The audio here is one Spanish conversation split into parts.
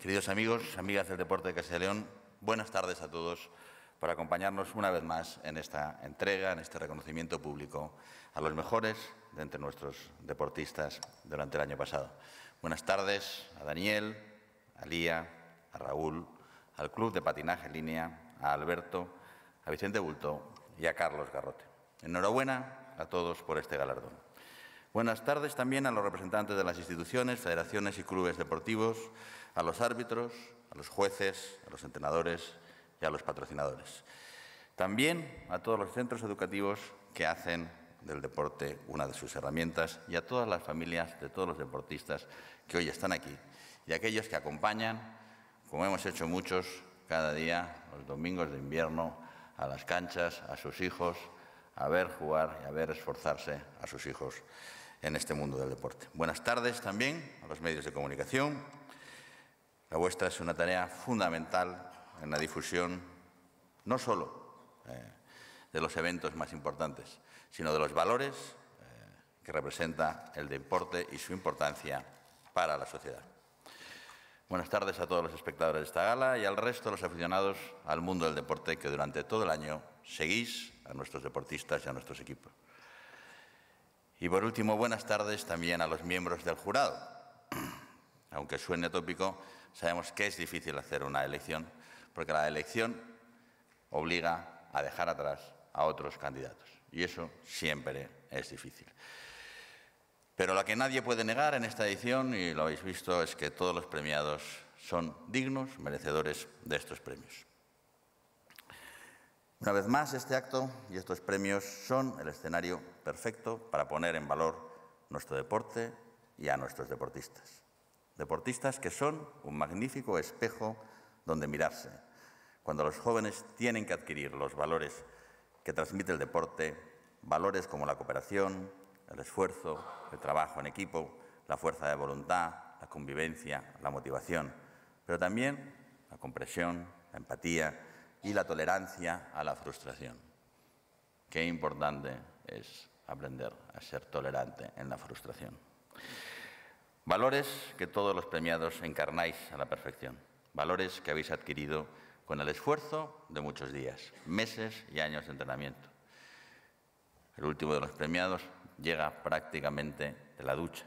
Queridos amigos, amigas del deporte de Castilla y León, buenas tardes a todos por acompañarnos una vez más en esta entrega, en este reconocimiento público a los mejores de entre nuestros deportistas durante el año pasado. Buenas tardes a Daniel, a Lía, a Raúl, al Club de Patinaje en Línea, a Alberto, a Vicente Bulto y a Carlos Garrote. Enhorabuena a todos por este galardón. Buenas tardes también a los representantes de las instituciones, federaciones y clubes deportivos, a los árbitros, a los jueces, a los entrenadores y a los patrocinadores. También a todos los centros educativos que hacen del deporte una de sus herramientas y a todas las familias de todos los deportistas que hoy están aquí y a aquellos que acompañan, como hemos hecho muchos, cada día, los domingos de invierno, a las canchas, a sus hijos, a ver jugar y a ver esforzarse a sus hijos en este mundo del deporte. Buenas tardes también a los medios de comunicación. La vuestra es una tarea fundamental en la difusión no solo de los eventos más importantes, sino de los valores que representa el deporte y su importancia para la sociedad. Buenas tardes a todos los espectadores de esta gala y al resto de los aficionados al mundo del deporte que durante todo el año seguís a nuestros deportistas y a nuestros equipos. Y por último, buenas tardes también a los miembros del jurado. Aunque suene tópico, sabemos que es difícil hacer una elección, porque la elección obliga a dejar atrás a otros candidatos. Y eso siempre es difícil. Pero lo que nadie puede negar en esta edición, y lo habéis visto, es que todos los premiados son dignos, merecedores de estos premios. Una vez más, este acto y estos premios son el escenario perfecto para poner en valor nuestro deporte y a nuestros deportistas. Deportistas que son un magnífico espejo donde mirarse, cuando los jóvenes tienen que adquirir los valores que transmite el deporte, valores como la cooperación, el esfuerzo, el trabajo en equipo, la fuerza de voluntad, la convivencia, la motivación, pero también la comprensión, la empatía y la tolerancia a la frustración. Qué importante es aprender a ser tolerante en la frustración. Valores que todos los premiados encarnáis a la perfección. Valores que habéis adquirido con el esfuerzo de muchos días, meses y años de entrenamiento. El último de los premiados llega prácticamente de la ducha.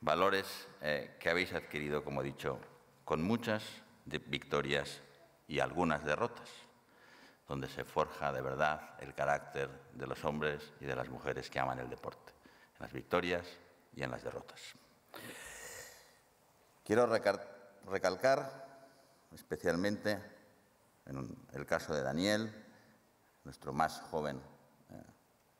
Valores que habéis adquirido, como he dicho, con muchas victorias y algunas derrotas, donde se forja de verdad el carácter de los hombres y de las mujeres que aman el deporte, en las victorias y en las derrotas. Quiero recalcar especialmente en el caso de Daniel, nuestro más joven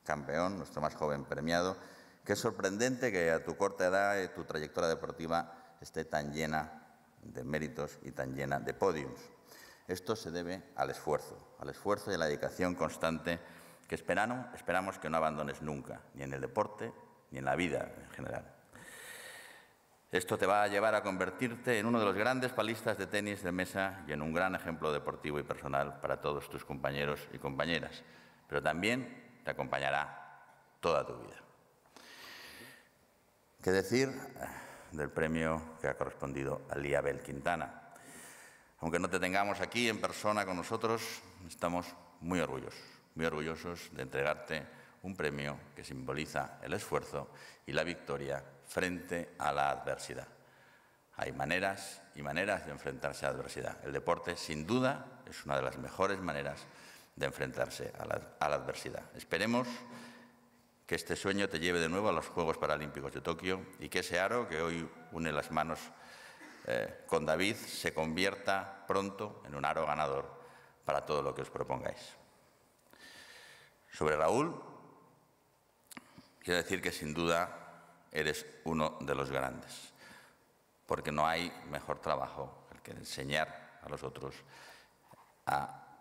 campeón, nuestro más joven premiado, que es sorprendente que a tu corta edad y tu trayectoria deportiva esté tan llena de méritos y tan llena de podiums. Esto se debe al esfuerzo y a la dedicación constante que esperamos que no abandones nunca, ni en el deporte ni en la vida en general. Esto te va a llevar a convertirte en uno de los grandes palistas de tenis de mesa y en un gran ejemplo deportivo y personal para todos tus compañeros y compañeras, pero también te acompañará toda tu vida. ¿Qué decir del premio que ha correspondido a Lía Bel Quintana? Aunque no te tengamos aquí en persona con nosotros, estamos muy orgullosos de entregarte un premio que simboliza el esfuerzo y la victoria frente a la adversidad. Hay maneras y maneras de enfrentarse a la adversidad. El deporte, sin duda, es una de las mejores maneras de enfrentarse a la adversidad. Esperemos que este sueño te lleve de nuevo a los Juegos Paralímpicos de Tokio y que ese aro que hoy une las manos con David se convierta pronto en un aro ganador para todo lo que os propongáis. Sobre Raúl, quiero decir que sin duda eres uno de los grandes, porque no hay mejor trabajo que enseñar a los otros a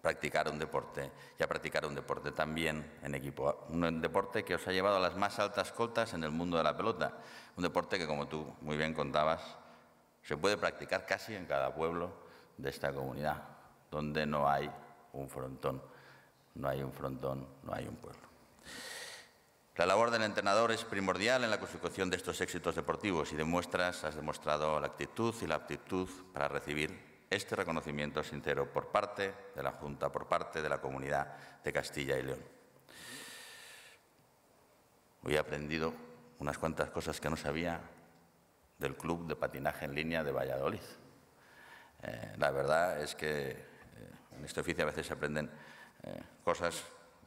practicar un deporte y a practicar un deporte también en equipo. Un deporte que os ha llevado a las más altas cotas en el mundo de la pelota. Un deporte que, como tú muy bien contabas, se puede practicar casi en cada pueblo de esta comunidad, donde no hay un frontón, no hay un pueblo. La labor del entrenador es primordial en la consecución de estos éxitos deportivos y has demostrado la actitud y la aptitud para recibir este reconocimiento sincero por parte de la Junta, por parte de la Comunidad de Castilla y León. Hoy he aprendido unas cuantas cosas que no sabía del Club de Patinaje en Línea de Valladolid. La verdad es que en este oficio a veces se aprenden cosas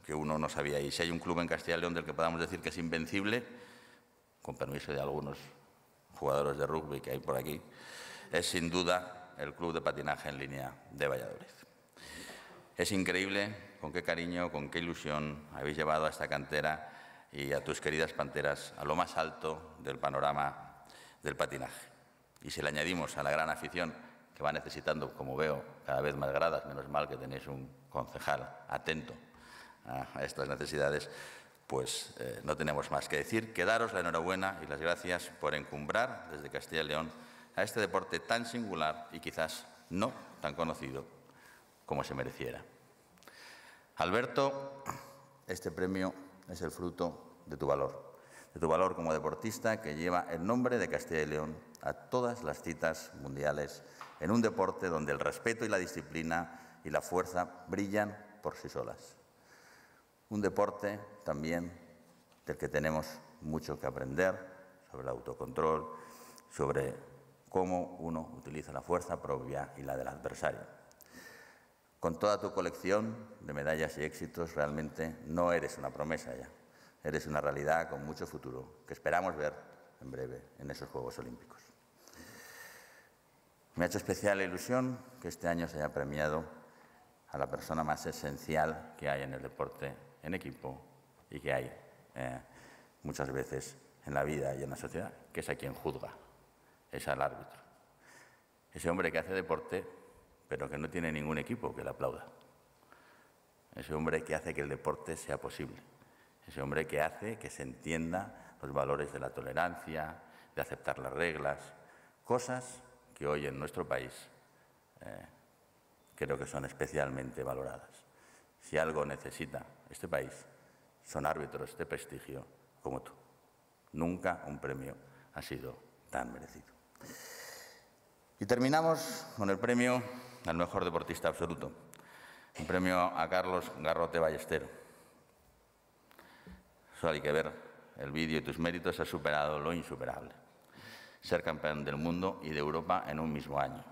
que uno no sabía. Y si hay un club en Castilla y León del que podamos decir que es invencible, con permiso de algunos jugadores de rugby que hay por aquí, es sin duda el Club de Patinaje en Línea de Valladolid. Es increíble con qué cariño, con qué ilusión habéis llevado a esta cantera y a tus queridas panteras a lo más alto del panorama del patinaje. Y si le añadimos a la gran afición que va necesitando, como veo, cada vez más gradas, menos mal que tenéis un concejal atento a estas necesidades, pues no tenemos más que decir que daros la enhorabuena y las gracias por encumbrar desde Castilla y León a este deporte tan singular y quizás no tan conocido como se mereciera. Alberto, este premio es el fruto de tu valor como deportista que lleva el nombre de Castilla y León a todas las citas mundiales en un deporte donde el respeto y la disciplina y la fuerza brillan por sí solas. Un deporte también del que tenemos mucho que aprender sobre el autocontrol, sobre cómo uno utiliza la fuerza propia y la del adversario. Con toda tu colección de medallas y éxitos, realmente no eres una promesa ya. Eres una realidad con mucho futuro, que esperamos ver en breve en esos Juegos Olímpicos. Me ha hecho especial ilusión que este año se haya premiado a la persona más esencial que hay en el deporte en equipo y que hay muchas veces en la vida y en la sociedad, que es a quien juzga, es al árbitro. Ese hombre que hace deporte, pero que no tiene ningún equipo que le aplauda. Ese hombre que hace que el deporte sea posible. Ese hombre que hace que se entienda los valores de la tolerancia, de aceptar las reglas, cosas que hoy en nuestro país creo que son especialmente valoradas. Si algo necesita este país, son árbitros de prestigio como tú. Nunca un premio ha sido tan merecido. Y terminamos con el premio al mejor deportista absoluto. Un premio a Carlos Garrote Ballestero. Solo hay que ver el vídeo y tus méritos. Has superado lo insuperable. Ser campeón del mundo y de Europa en un mismo año.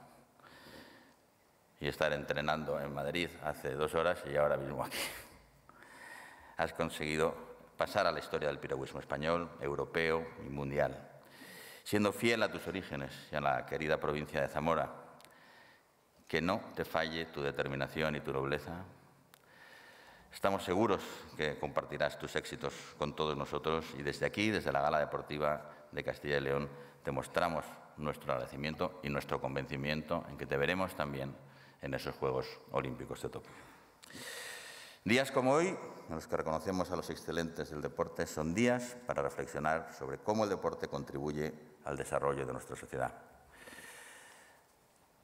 Y estar entrenando en Madrid hace 2 horas y ahora mismo aquí. Has conseguido pasar a la historia del piragüismo español, europeo y mundial, siendo fiel a tus orígenes y a la querida provincia de Zamora. Que no te falle tu determinación y tu nobleza. Estamos seguros que compartirás tus éxitos con todos nosotros y desde aquí, desde la Gala Deportiva de Castilla y León, te mostramos nuestro agradecimiento y nuestro convencimiento en que te veremos también en esos Juegos Olímpicos de Tokio. Días como hoy, en los que reconocemos a los excelentes del deporte, son días para reflexionar sobre cómo el deporte contribuye al desarrollo de nuestra sociedad.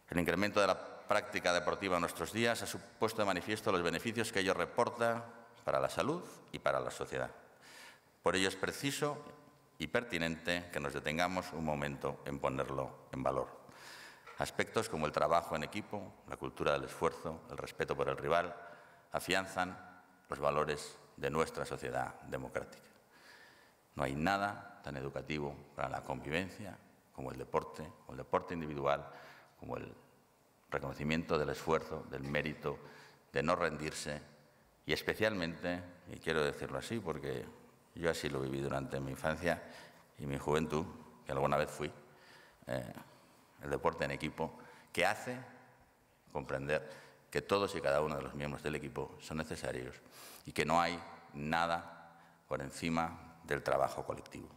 El incremento de la práctica deportiva en nuestros días ha supuesto de manifiesto los beneficios que ello reporta para la salud y para la sociedad. Por ello es preciso y pertinente que nos detengamos un momento en ponerlo en valor. Aspectos como el trabajo en equipo, la cultura del esfuerzo, el respeto por el rival, afianzan los valores de nuestra sociedad democrática. No hay nada tan educativo para la convivencia como el deporte, o el deporte individual, como el reconocimiento del esfuerzo, del mérito, de no rendirse y especialmente, y quiero decirlo así porque yo así lo viví durante mi infancia y mi juventud, que alguna vez fui, el deporte en equipo, que hace comprender que todos y cada uno de los miembros del equipo son necesarios y que no hay nada por encima del trabajo colectivo.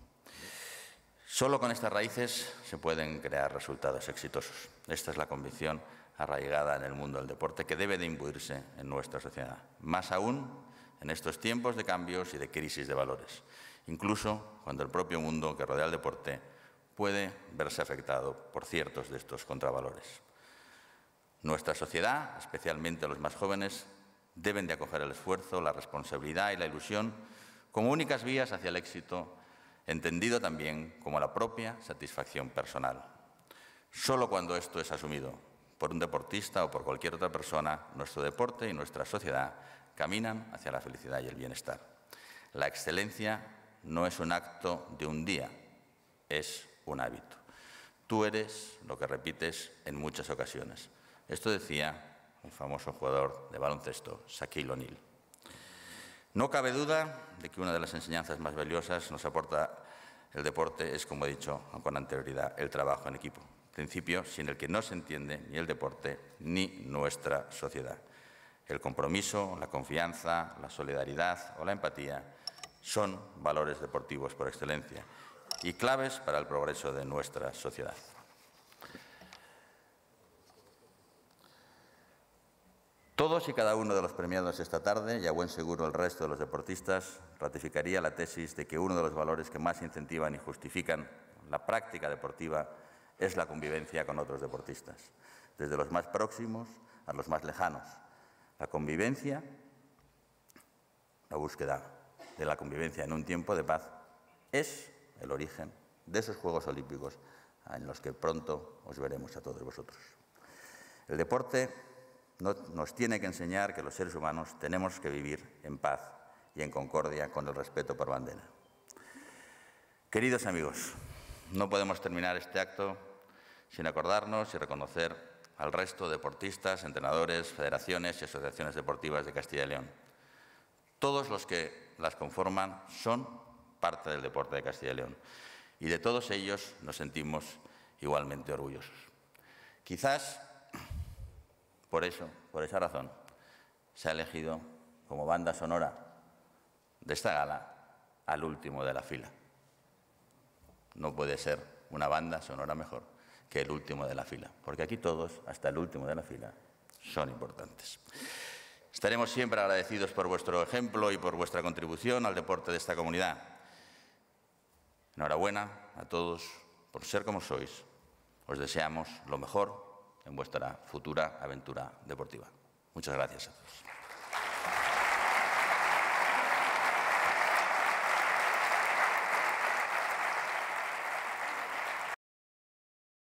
Solo con estas raíces se pueden crear resultados exitosos. Esta es la convicción arraigada en el mundo del deporte que debe de imbuirse en nuestra sociedad. Más aún en estos tiempos de cambios y de crisis de valores, incluso cuando el propio mundo que rodea el deporte puede verse afectado por ciertos de estos contravalores. Nuestra sociedad, especialmente los más jóvenes, deben de acoger el esfuerzo, la responsabilidad y la ilusión como únicas vías hacia el éxito, entendido también como la propia satisfacción personal. Solo cuando esto es asumido por un deportista o por cualquier otra persona, nuestro deporte y nuestra sociedad caminan hacia la felicidad y el bienestar. La excelencia no es un acto de un día, es un hábito. Tú eres lo que repites en muchas ocasiones. Esto decía un famoso jugador de baloncesto, Shaquille O'Neal. No cabe duda de que una de las enseñanzas más valiosas nos aporta el deporte es, como he dicho con anterioridad, el trabajo en equipo. Principio sin el que no se entiende ni el deporte ni nuestra sociedad. El compromiso, la confianza, la solidaridad o la empatía son valores deportivos por excelencia y claves para el progreso de nuestra sociedad. Todos y cada uno de los premiados esta tarde, y a buen seguro el resto de los deportistas, ratificaría la tesis de que uno de los valores que más incentivan y justifican la práctica deportiva es la convivencia con otros deportistas, desde los más próximos a los más lejanos. La convivencia, la búsqueda de la convivencia en un tiempo de paz, es el origen de esos Juegos Olímpicos en los que pronto os veremos a todos vosotros. El deporte nos tiene que enseñar que los seres humanos tenemos que vivir en paz y en concordia con el respeto por bandera. Queridos amigos, no podemos terminar este acto sin acordarnos y reconocer al resto de deportistas, entrenadores, federaciones y asociaciones deportivas de Castilla y León. Todos los que las conforman son parte del deporte de Castilla y León y de todos ellos nos sentimos igualmente orgullosos. Quizás por eso, por esa razón, se ha elegido como banda sonora de esta gala al último de la fila. No puede ser una banda sonora mejor que el último de la fila, porque aquí todos, hasta el último de la fila, son importantes. Estaremos siempre agradecidos por vuestro ejemplo y por vuestra contribución al deporte de esta comunidad. Enhorabuena a todos por ser como sois. Os deseamos lo mejor en vuestra futura aventura deportiva. Muchas gracias a todos.